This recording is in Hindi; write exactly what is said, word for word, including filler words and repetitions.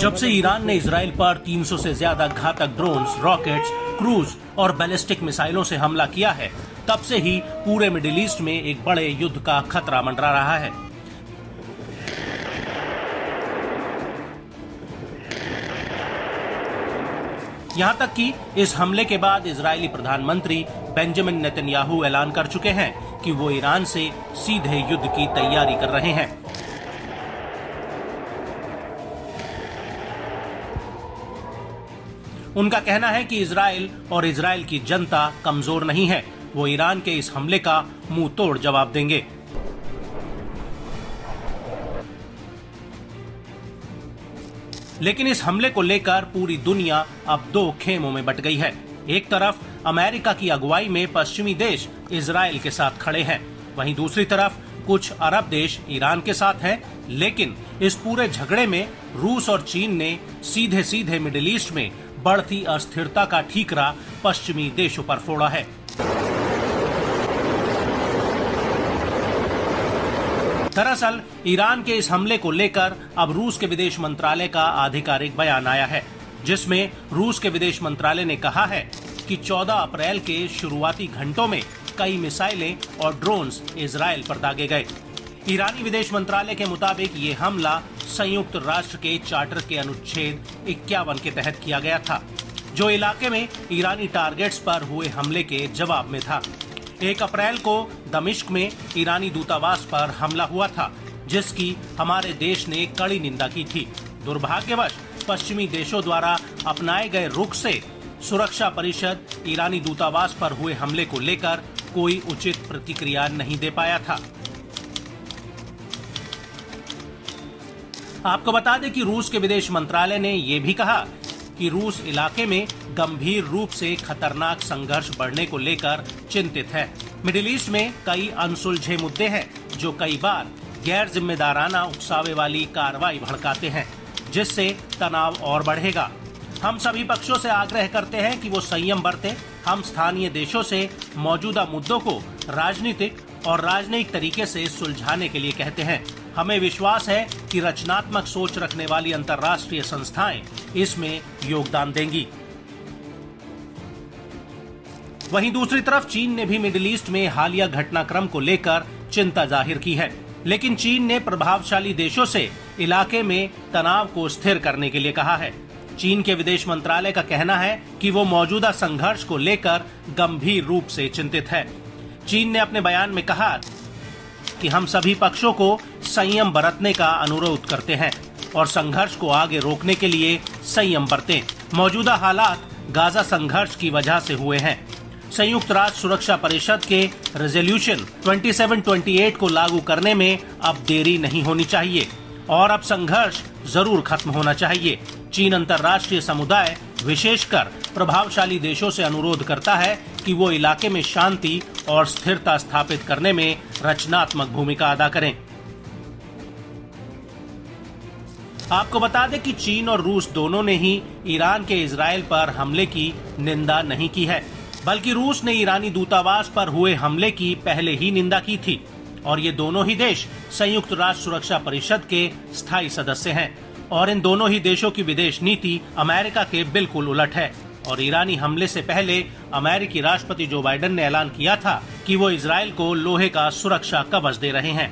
जब से ईरान ने इजराइल पर तीन सौ से ज्यादा घातक ड्रोन्स, रॉकेट्स, क्रूज और बैलिस्टिक मिसाइलों से हमला किया है, तब से ही पूरे मिडिल ईस्ट में एक बड़े युद्ध का खतरा मंडरा रहा है। यहां तक कि इस हमले के बाद इजरायली प्रधानमंत्री बेंजामिन नेतन्याहू ऐलान कर चुके हैं कि वो ईरान से सीधे युद्ध की तैयारी कर रहे हैं। उनका कहना है कि इजराइल और इजराइल की जनता कमजोर नहीं है, वो ईरान के इस हमले का मुंह तोड़ जवाब देंगे। लेकिन इस हमले को लेकर पूरी दुनिया अब दो खेमों में बट गई है। एक तरफ अमेरिका की अगुवाई में पश्चिमी देश इजराइल के साथ खड़े हैं, वहीं दूसरी तरफ कुछ अरब देश ईरान के साथ हैं। लेकिन इस पूरे झगड़े में रूस और चीन ने सीधे सीधे मिडिल ईस्ट में बढ़ती अस्थिरता का ठीकरा पश्चिमी देशों पर फोड़ा है। दरअसल ईरान के इस हमले को लेकर अब रूस के विदेश मंत्रालय का आधिकारिक बयान आया है, जिसमें रूस के विदेश मंत्रालय ने कहा है कि चौदह अप्रैल के शुरुआती घंटों में कई मिसाइलें और ड्रोन्स इजराइल पर दागे गए। ईरानी विदेश मंत्रालय के मुताबिक ये हमला संयुक्त राष्ट्र के चार्टर के अनुच्छेद इक्यावन के तहत किया गया था, जो इलाके में ईरानी टारगेट्स पर हुए हमले के जवाब में था। एक अप्रैल को दमिश्क में ईरानी दूतावास पर हमला हुआ था, जिसकी हमारे देश ने कड़ी निंदा की थी। दुर्भाग्यवश पश्चिमी देशों द्वारा अपनाए गए रुख से सुरक्षा परिषद ईरानी दूतावास पर हुए हमले को लेकर कोई उचित प्रतिक्रिया नहीं दे पाया था। आपको बता दें कि रूस के विदेश मंत्रालय ने ये भी कहा कि रूस इलाके में गंभीर रूप से खतरनाक संघर्ष बढ़ने को लेकर चिंतित है। मिडिल ईस्ट में कई अनसुलझे मुद्दे हैं जो कई बार गैर जिम्मेदाराना उकसावे वाली कार्रवाई भड़काते हैं, जिससे तनाव और बढ़ेगा। हम सभी पक्षों से आग्रह करते हैं कि वो संयम बरतें। हम स्थानीय देशों से मौजूदा मुद्दों को राजनीतिक और राजनयिक तरीके से सुलझाने के लिए कहते हैं। हमें विश्वास है कि रचनात्मक सोच रखने वाली अंतर्राष्ट्रीय संस्थाएं इसमें योगदान देंगी। वहीं दूसरी तरफ चीन ने भी मिडिल ईस्ट में हालिया घटनाक्रम को लेकर चिंता जाहिर की है, लेकिन चीन ने प्रभावशाली देशों से इलाके में तनाव को स्थिर करने के लिए कहा है। चीन के विदेश मंत्रालय का कहना है कि वो मौजूदा संघर्ष को लेकर गंभीर रूप से चिंतित है। चीन ने अपने बयान में कहा कि हम सभी पक्षों को संयम बरतने का अनुरोध करते हैं और संघर्ष को आगे रोकने के लिए संयम बरतें। मौजूदा हालात गाजा संघर्ष की वजह से हुए हैं। संयुक्त राष्ट्र सुरक्षा परिषद के रेजोल्यूशन सत्ताईस अट्ठाईस को लागू करने में अब देरी नहीं होनी चाहिए और अब संघर्ष जरूर खत्म होना चाहिए। चीन अंतर्राष्ट्रीय समुदाय, विशेषकर प्रभावशाली देशों से अनुरोध करता है कि वो इलाके में शांति और स्थिरता स्थापित करने में रचनात्मक भूमिका अदा करें। आपको बता दें कि चीन और रूस दोनों ने ही ईरान के इजराइल पर हमले की निंदा नहीं की है, बल्कि रूस ने ईरानी दूतावास पर हुए हमले की पहले ही निंदा की थी और ये दोनों ही देश संयुक्त राष्ट्र सुरक्षा परिषद के स्थायी सदस्य हैं और इन दोनों ही देशों की विदेश नीति अमेरिका के बिल्कुल उलट है। और ईरानी हमले से पहले अमेरिकी राष्ट्रपति जो बाइडेन ने ऐलान किया था कि वो इजराइल को लोहे का सुरक्षा कवच दे रहे हैं।